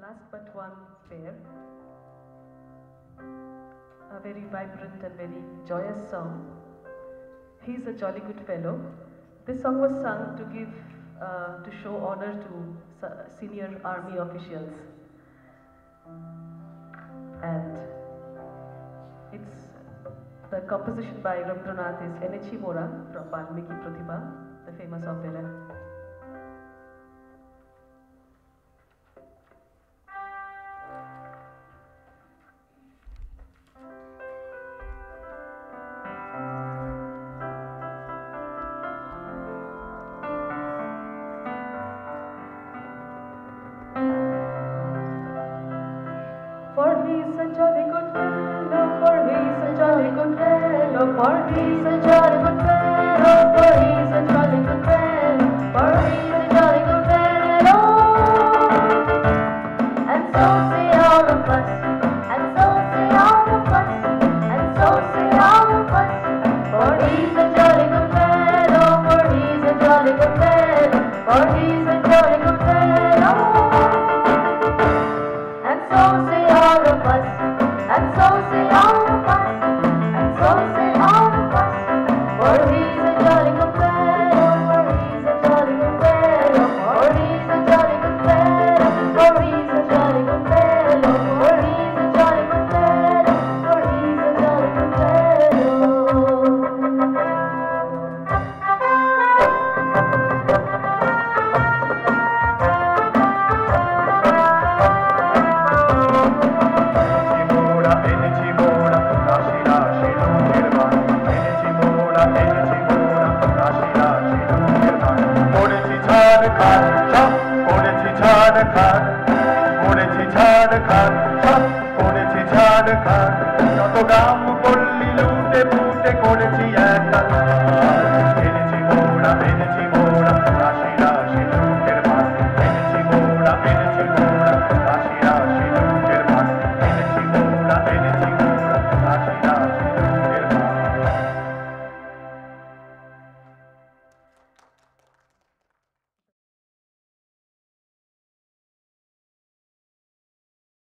last but one pair, a very vibrant and very joyous song. He's a jolly good fellow. This song was sung to give, to show honor to senior army officials, and it's the composition by Ramkrishna is Enichimora from Balamiji Prathibha, the famous opera.